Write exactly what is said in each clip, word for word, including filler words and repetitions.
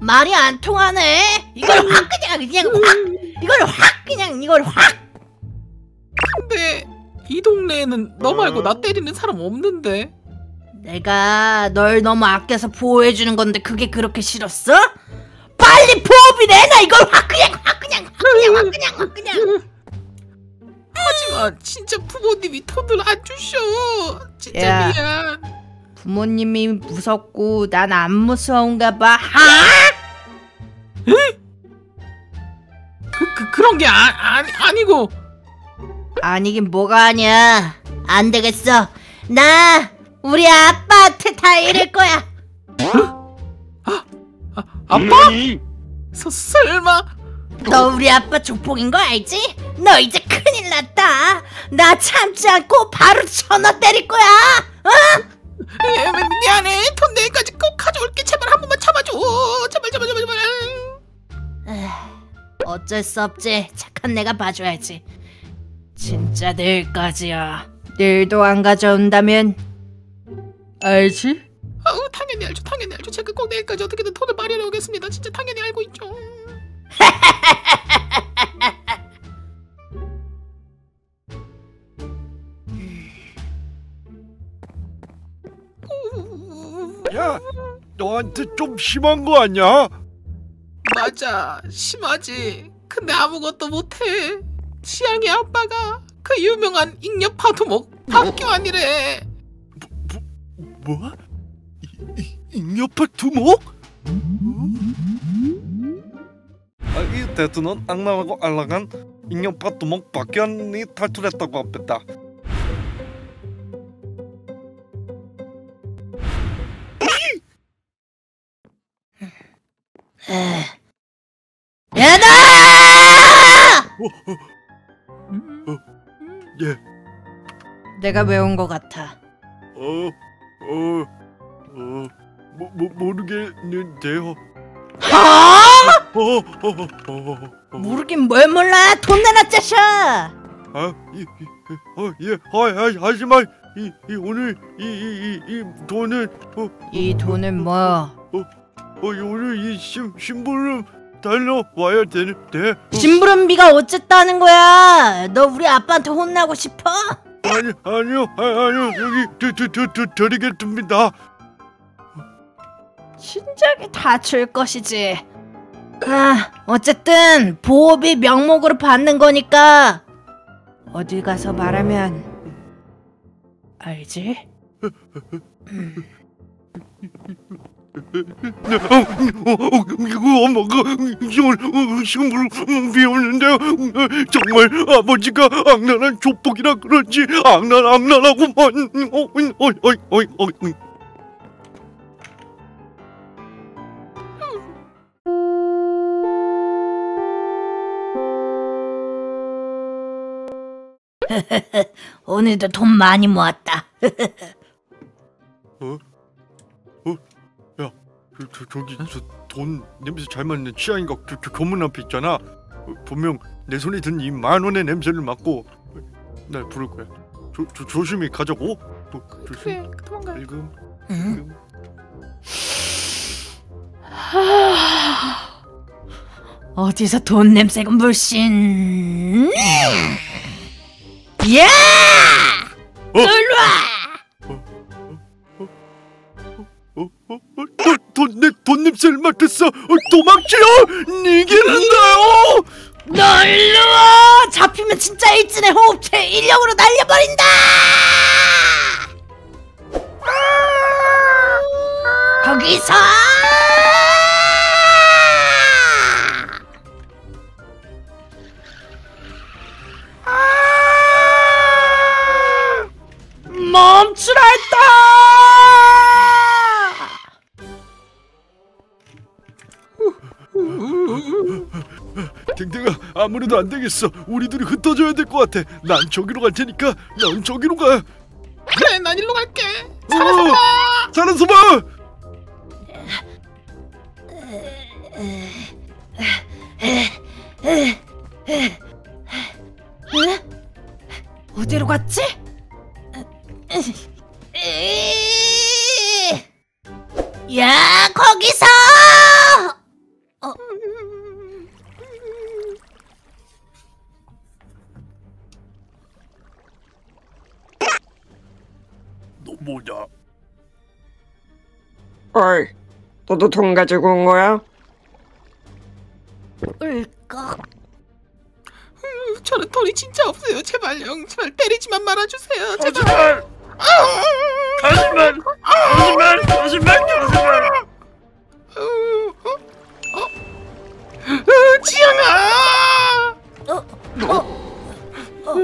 말이 안 통하네. 이걸 확 그냥 그냥 확 이걸 확 그냥 이걸 확. 근데 이 동네에는 너 말고 나 때리는 사람 없는데. 내가 널 너무 아껴서 보호해주는 건데 그게 그렇게 싫었어? 빨리 보호비 내놔. 이걸 확 그냥 확 그냥 확 그냥 확 그냥 확 그냥. 하지마, 진짜 부모님이 돈을 안 주셔. 진짜 야. 미안. 부모님이 무섭고 난 안 무서운가 봐. 하? 그, 그, 그런 게 아, 아, 아니고. 아니긴 뭐가 아니야. 안 되겠어. 나 우리 아빠한테 다 이럴 거야. 어? 아, 아, 아빠? 서, 설마 너 우리 아빠 조폭인 거 알지? 너 이제 큰일 났다. 나 참지 않고 바로 전화 때릴 거야. 어? 에, 미안해. 돈 내일까지 꼭 가져올게. 제발 한 번만 참아줘. 제발 제발 제발 제발. 에휴, 어쩔 수 없지. 착한 내가 봐줘야지. 진짜 내일까지야. 내일도 안 가져온다면 알지? 아우, 당연히 알죠. 당연히 알죠. 제가 꼭 내일까지 어떻게든 돈을 마련해 오겠습니다. 진짜 당연히 알고 있죠. 야, 너한테 좀 심한 거 아니야? 맞아, 심하지. 근데 아무것도 못해. 지향이 아빠가 그 유명한 잉여 파두목 박교환이래. 뭐? 뭐? 뭐? 잉여 파두목? 아, 이 대투는 악랄하고 안락한 잉여 파두목 박교환이 탈출했다고 합니다. 얘나! 어, 어, 어, 예. 내가 왜 온 것 같아? 어, 어, 어, 뭐, 뭐, 모르겠는데요. 하? 어, 어, 어, 어, 어. 모르긴 뭘 몰라? 돈 내놔, 짜샤! 아, 이, 이, 어, 예, 아, 하지만 이, 이 오늘 이, 이, 이, 이 돈은 어, 이 돈은 뭐? 어, 어, 오늘 이 심, 심부름 달러 와야 되는데. 심부름비가 어쨌다는 거야? 너 우리 아빠한테 혼나고 싶어? 아니, 아니요, 아니요, 여기 드, 드, 드, 드, 드리겠습니다. 신작이 다 줄 것이지. 아, 어쨌든 보호비 명목으로 받는 거니까 어딜 가서 말하면 알지? 엄마가 지금 비오는데요. 정말 아버지가 악랄한 조폭이라 그런지 악랄 악랄하고만. 어이어이어이어이. 오늘도 돈 많이 모았다. 어? 어? 야, 저, 저, 저기 저 돈 냄새 잘 맡는 치아인가 저, 저 교문 앞에 있잖아. 어, 분명 내 손에 든 이 만 원의 냄새를 맡고 날 부를 거야. 조, 조, 조심히 가자고. 도, 조심. 그래, 도망가. 지금. 응? 어디서 돈 냄새가 물씬? 야! 놀러 와! 돈 냄새를 맡았어! 도망치요! 이기는데요! 놀러 와! 잡히면 진짜 일진의 호흡체 인력으로 날려버린다! 거기서! 멈추라 했다! 댕댕아, 아무래도 안 되겠어. 우리 둘이 흩어져야 될 것 같아. 난 저기로 갈 테니까 넌 저기로 가. 그래, 난 일로 갈게. 살아서 봐! 살아서 봐! 어디로 갔지? 야, 거기서! 어. 너 뭐냐? 어이, 너도 돈 가지고 온 거야? 울컥. 음, 저는 돈이 진짜 없어요. 제발요. 제발 때리지만 말아주세요. 제발. 어, 거짓말! 거짓말! 거짓말! 거짓말! 어? 어? 지영아! 어? 어? 어?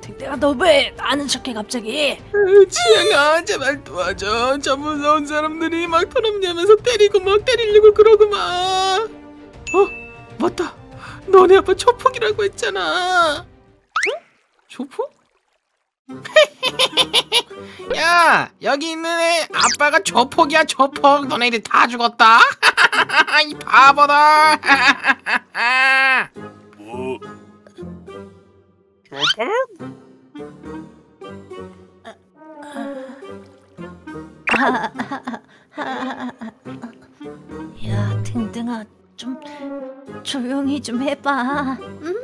댕댕아, 너 왜 아는 척해 갑자기? 지영아, 제발 도와줘. 저 무서운 사람들이 막 털어내면서 때리고 막 때리려고 그러구만. 어? 맞다. 너네 아빠 조폭이라고 했잖아. 응? 조폭? 야, 여기 있는 애 아빠가 조폭이야. 조폭. 너네들 다 죽었다. 이 바보다. 뭐? 조폭? 야, 댕댕아, 좀 조용히 좀 해봐. 응?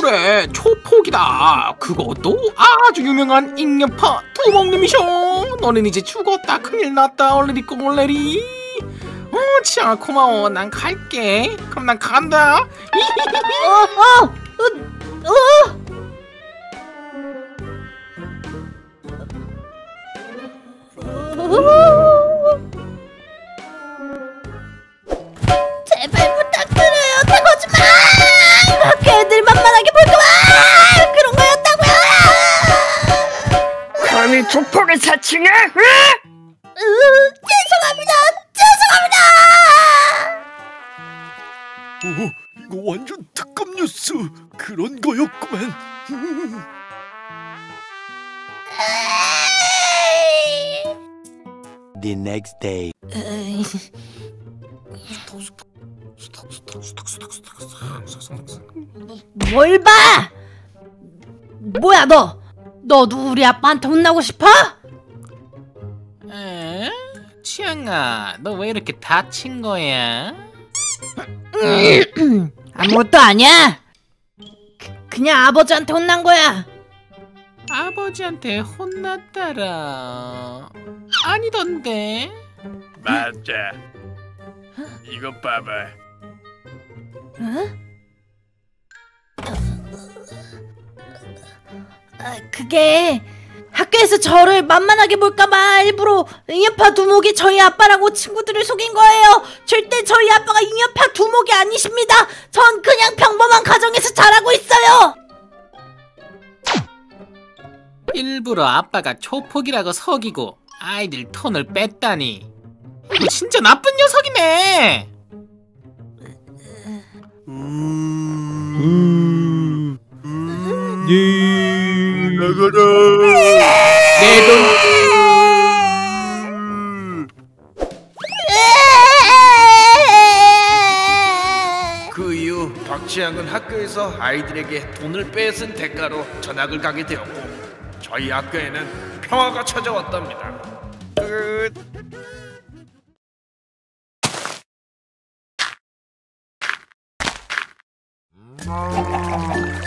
그래, 초폭이다. 그것도 아주 유명한 잉여파 도봉님이셔. 너는 이제 죽었다. 큰일 났다. 얼레리 꼬레리. 어, 지아 고마워. 난 갈게. 그럼 난 간다. 어, 어, 어, 어. 제발 부탁드려요. 다 거짓말. 걔들 만만하게 볼 거야. 그런 거였다고요. 감히 조폭을 사칭해? 으, 죄송합니다. 죄송합니다. 오, 이거 완전 특급 뉴스 그런 거였구만. The next day. 뭘 봐! 뭐야 너! 너도 우리 아빠한테 혼나고 싶어? 에? 치영아, 너 왜 이렇게 다친 거야? 아무것도 아니야! 그, 그냥 아버지한테 혼난 거야! 아버지한테 혼났다라. 아니던데? 맞아. 이거 봐봐. 응? 아, 그게 학교에서 저를 만만하게 볼까봐 일부러 잉여파 두목이 저희 아빠라고 친구들을 속인 거예요. 절대 저희 아빠가 잉여파 두목이 아니십니다. 전 그냥 평범한 가정에서 자라고 있어요. 일부러 아빠가 조폭이라고 속이고 아이들 톤을 뺐다니. 이거 진짜 나쁜 녀석이네. 음... 음... 예... 내 돈. 그 이후 박지양은 학교에서 아이들에게 돈을 빼앗은 대가로 전학을 가게 되었고, 저희 학교에는 평화가 찾아왔답니다. 끝. 음.